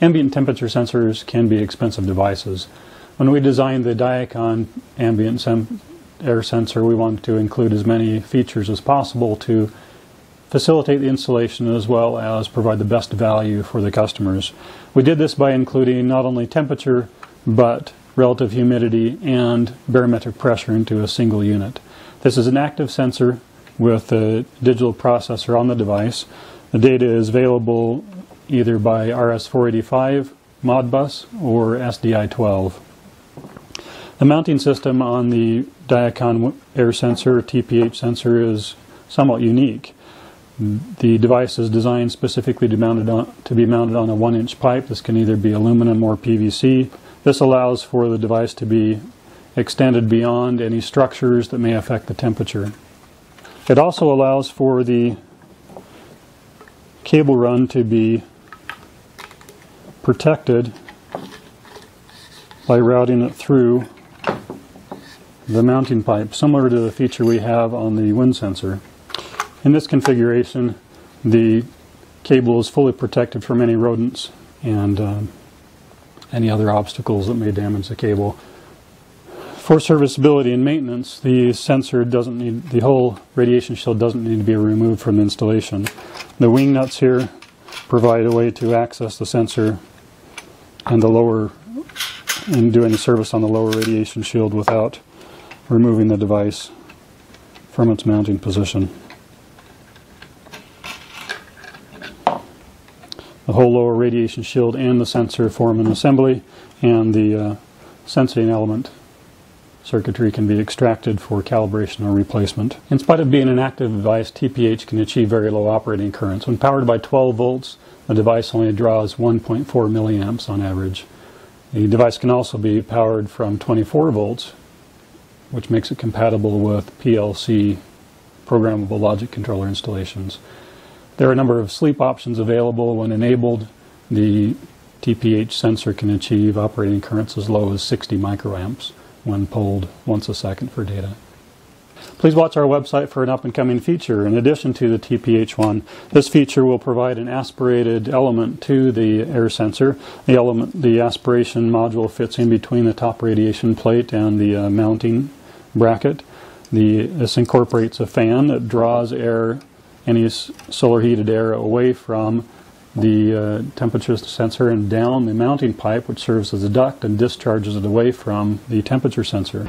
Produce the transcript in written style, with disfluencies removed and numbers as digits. Ambient temperature sensors can be expensive devices. When we designed the Dyacon ambient air sensor, we wanted to include as many features as possible to facilitate the installation as well as provide the best value for the customers. We did this by including not only temperature, but relative humidity and barometric pressure into a single unit. This is an active sensor with a digital processor on the device. The data is available either by RS-485, Modbus, or SDI-12. The mounting system on the Dyacon air sensor, TPH sensor, is somewhat unique. The device is designed specifically to be mounted on a 1-inch pipe. This can either be aluminum or PVC. This allows for the device to be extended beyond any structures that may affect the temperature. It also allows for the cable run to be protected by routing it through the mounting pipe, similar to the feature we have on the wind sensor. In this configuration, the cable is fully protected from any rodents and any other obstacles that may damage the cable. For serviceability and maintenance, the sensor doesn't need, the whole radiation shield doesn't need to be removed from the installation. The wing nuts here provide a way to access the sensor and do any service on the lower radiation shield without removing the device from its mounting position. The whole lower radiation shield and the sensor form an assembly, and the sensing element circuitry can be extracted for calibration or replacement. In spite of being an active device, TPH can achieve very low operating currents. When powered by 12 volts, the device only draws 1.4 milliamps on average. The device can also be powered from 24 volts, which makes it compatible with PLC programmable logic controller installations. There are a number of sleep options available. When enabled, the TPH sensor can achieve operating currents as low as 60 microamps when pulled once a second for data. Please watch our website for an up-and-coming feature in addition to the TPH-1. This feature will provide an aspirated element to the air sensor. The aspiration module fits in between the top radiation plate and the mounting bracket. This incorporates a fan that draws air, any solar heated air, away from the temperature sensor and down the mounting pipe, which serves as a duct and discharges it away from the temperature sensor.